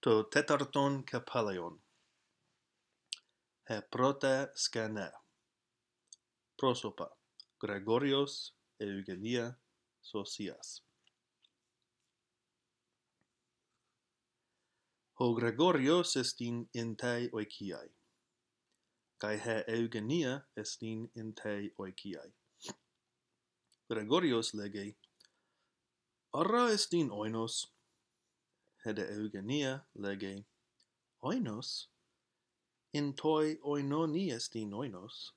το τέταρτον κεφάλαιον. Πρώτα σκηνά. Πρόσωπα. Γρηγόριος, Ευγενία, Σωσίας. Ο Γρηγόριος εστίν εν ται οικίαι, καί η Ευγενία εστίν εν ται οικίαι. Γρηγόριος λέγει, «Άρα εστίν οίνος». Χέδε Ευγενία λέγει, «Οίνος, εν τοί οινόνι εστίν οίνος».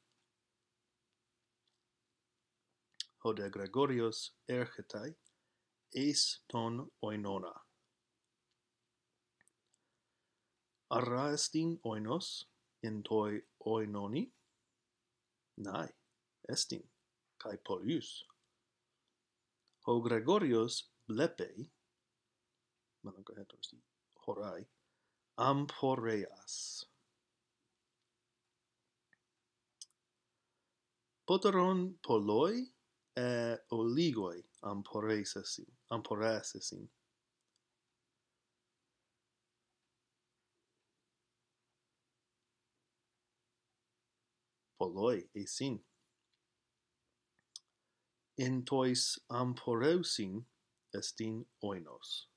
Ο δε Γρηγόριος έρχεται εις τον οινώνα. Άρα εστίν οίνος, εν τοί οινόνι. Ναι, εστίν, καί πολλούς. Ο Γρηγόριος βλέπει, χωράει, αμφορέας. Πότερον πολλοί ο λίγοι αμφορέας εσύν. Πολλοί εσύν. Εν τοις αμφορέουσιν εστίν οίνος.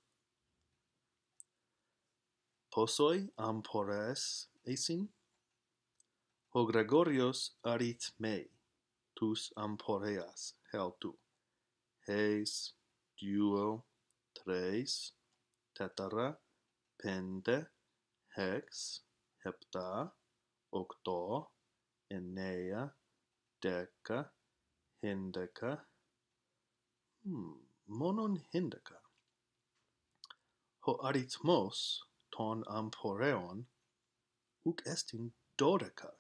Πόσοι αμφορέας εσύν? Ο Γρηγόριος αριθμεί τους αμφορέας χέλτου. Εις, δύο, τρεις, τέταρα, πέντε, έξ, επτά, οκτώ, εννέα, δέκα, Hindaka. Monon hindaka. Ho arithmos ton amphoreon uc estin dodeca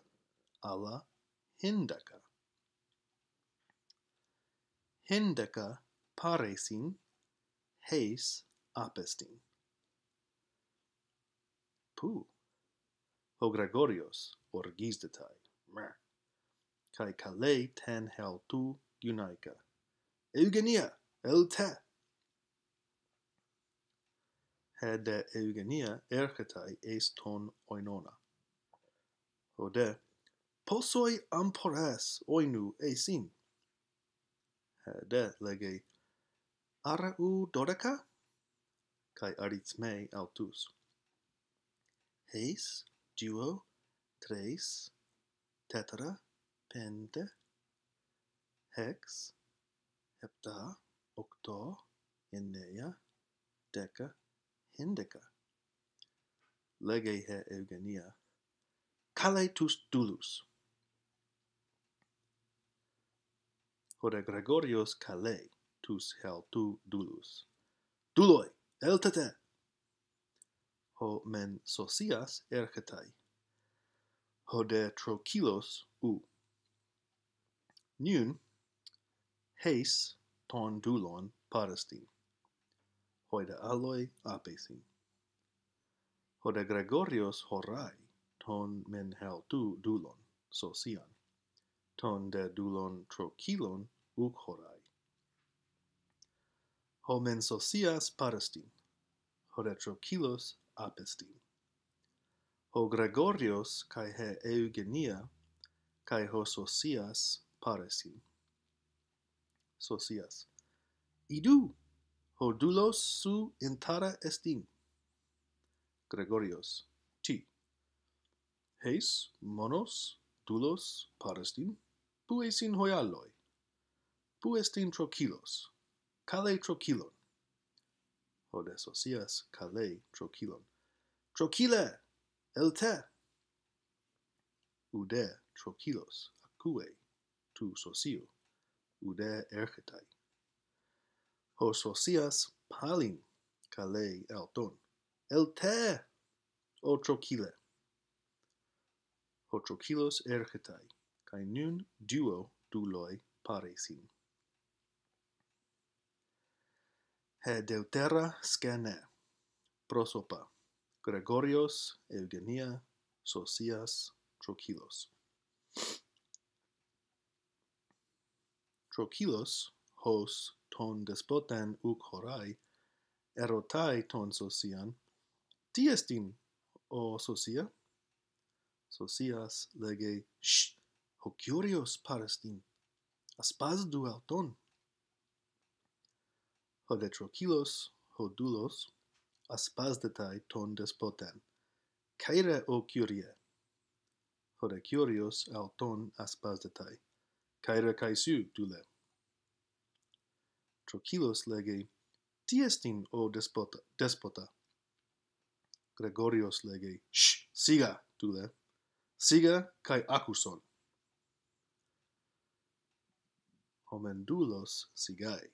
alla hindaka. Hindaka paresin heis apestin. Pu. Ho Gregorios orgisdetai. Mer. Kai kalei ten hel tu gunaika. Eugenia, el te. Hede Eugenia erchetai es ton oinona. Hode, posoi ampores oinu esin. Hede lege, ara u dodeca? Kai arithme altus. Heis, duo, tres, tetera, pente, hex, hepta, octo, enea, deca, hendeca. Lege he Eugenia. Cale tus dulus. Hode Gregorios cale tus hel tu dulus. Duloi, el tete. Ho men socias ergetai. Hode trochilos u. Nun, heis ton dulon parestin, hoi de aloi apesin. Ho de Gregorios horai ton men hel tu dulon, socian, ton de dulon trochilon uc horai. Ho men socias parestin, ho de trochilos apestin. Ho Gregorios cae he Eugenia cae ho socias paresin. Socias. Idu, ho dulos su intara estin. Gregorios, ti. Heis, monos, dulos, parestin, puesin hoialoi. Puestin trochilos. Cale trochilon. Ho de socias, cale trochilon. Trochile, el te. Ude, trochilos, acue. Tu socio, ude ergetai. Ho socias palin, calei elton. El te, o trochile. Ho trochilos ergetai, cae nun duo duloi paresin. He deutera scene. Prosopa. Gregorios, Eugenia, socias, trochilos. Trochilos, hos ton despotan uc horai, erotai ton socian, die ist din o socia, socias lege hokyurios pares din, aspas du auton. Hodetrokilos, hodulos, aspas detai ton despoten, caere o curie. Hodecurios auton aspas detai, caere caesu dule. Trokilos lege, tiestin o despota, despota. Gregorios lege, sh, siga, dule, siga cae acuson. Homendulos sigae.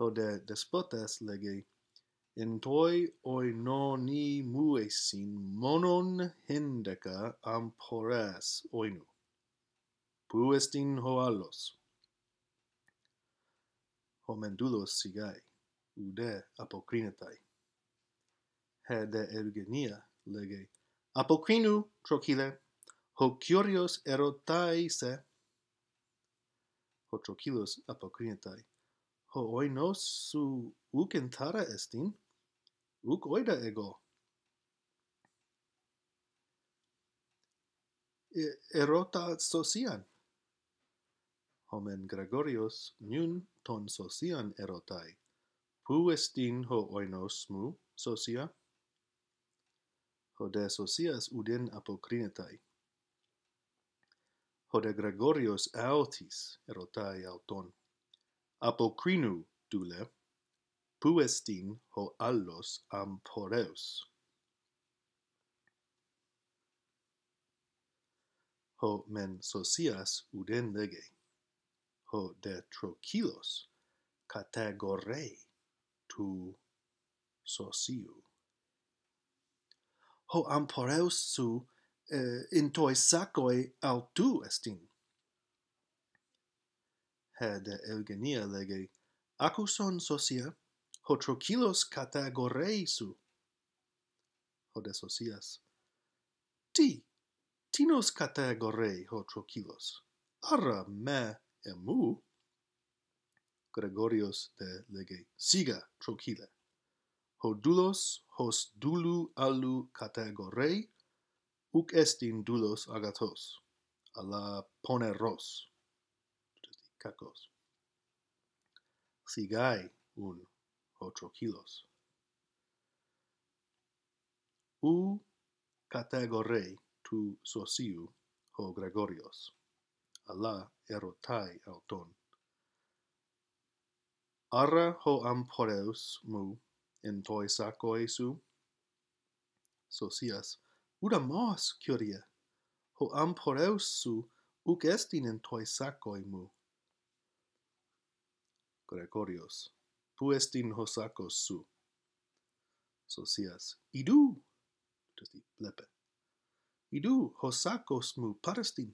Hode despotas lege, entoi oi noni muesin monon hendeca ampores oinu. Puestin hoalos. Homendulos sigae, ude apocrinetai. Hede Eugenia lege, apocrinu trocile, hocurios erotai se. Hotrokilos apocrinetai. Ho oinos su uc entara estin, uc oida ego. Erota socian. Homen Gregorios nun ton socian erotai. Pu estin ho oinos mu socia? Hode socias uden apocrinetai. Hode Gregorios autis erotai auton. Apocrinu dule, puestin ho allos amporeus. Ho men socias uden lege, ho de trokilos, categorei tu sociu. Ho amporeus su intoi sacoi autu estin. De Eugenia lege, acuson socia, hotrokilos categorei su. Hode socias, ti nos categorei hotrokilos, ara me emu. Gregorios de lege, siga trocile, hodulos hos dulu alu categorei, uc estin dulos agathos, alla poneros. Cacos. Sigae un hotrokilos. U categorei tu sociu ho Gregorios. Alla erotai auton. Ara ho amporeus mu in toi sacoi su. Socias, uda mos curie. Ho amporeus su uc estin in toi sacoi mu. Gregorios, puestin hosacos su. Socias, idu, tusti plepe, idu hosacos mu parestin.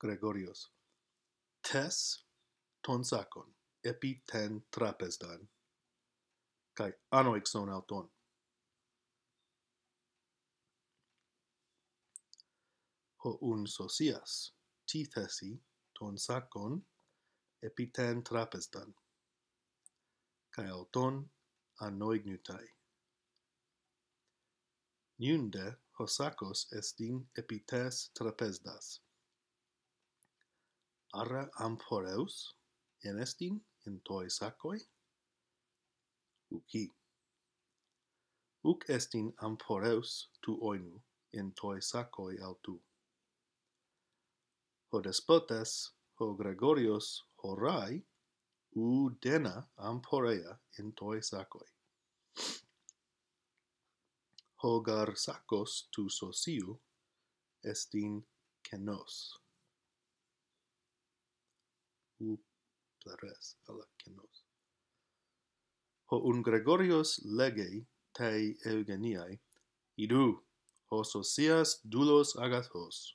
Gregorios, tes ton sacon, epi ten trapesdan, cae anoixon auton. Ho un socias. Ti tesi ton sacon epiten trapestan, cae auton anoignutai. Niunde hosacos estin epites trapesdas. Ara amphoreus en estin in toi sacoi? Uci. Uc estin amphoreus tu oinu in toi sacoi autu. Ho despotes, ho Gregorios, horai, u dena amporea in toi sacoi. Hogar sacos tu sociu, estin kenos. U plares alla kenos. Ho un Gregorios legei tei Eugeniae, idu, ho socias dulos agathos.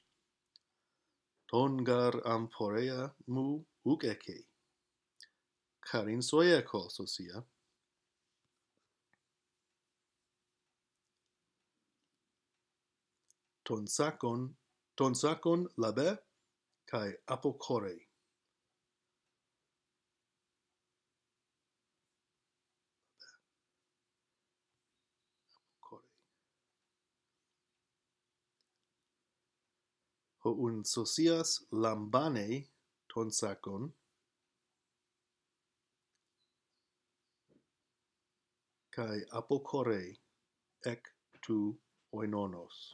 Tongar amporea mu uc ecei, carin soeco socia. Ton sacon labe, cae apocorei. ho'un sosias lambane tonsakon, kai apokore ek tu oinonos.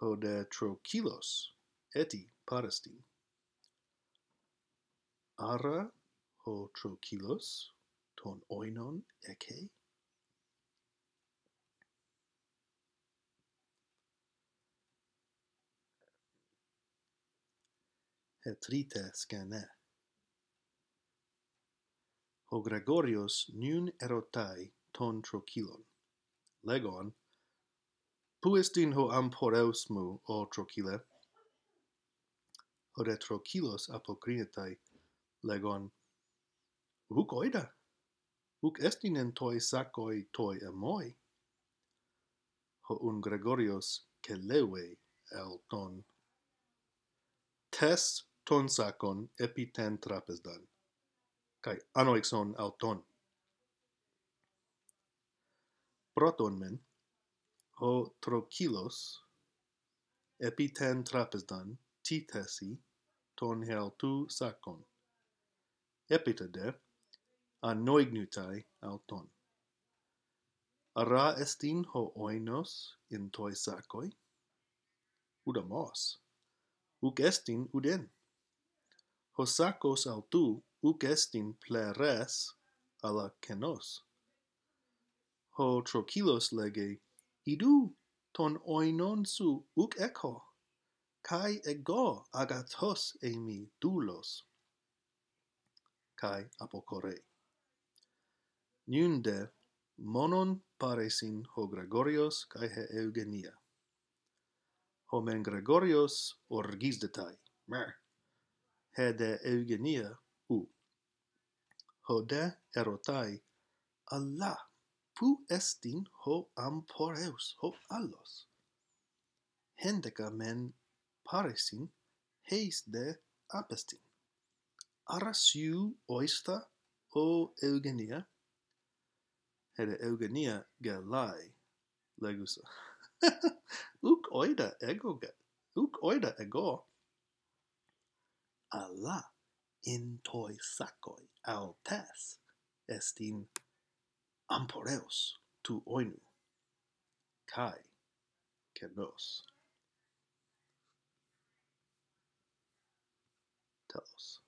Hode trokilos eti paresti. Ara ho trokilos ton oinon eke. Hetrite skane. Ho Gregorios nun erotai ton trokilon. Legon, puestin ho amporeusmu o trokile. Hode trokilos apokrinetai legon. Huc oida, huc estinen toi sacoi toi emoi. Ho un Gregorios celeue el ton. Tes ton sacon epiten trapesdan, kai anoixon auton. Proton men, ho trokilos, epiten trapesdan, titesi, ton heltu sacon. Epitade, anoignutai auton. Ara estin ho oinos in toi sacoi, udamos. Uc estin uden. Hosacos autu, uc estin pleres ala kenos. Ho trokilos lege, idu ton oinon su uc echo, kai ego agathos eimi doulos, kai apokore. Nunde monon paresin ho Gregorios kai he Eugenia. Homen Gregorios orgisdetai, mer, he de Eugenia u. Hode erotai, alla, pu estin ho amporeus, ho allos. Hendeca men paresin, heis de apestin. Arasiu oista, o Eugenia, he de Eugenia gelai, legusa. Uc oida ego, alla in toi sacoi altes estin amporeus tu oinu, kai kenos. Telos.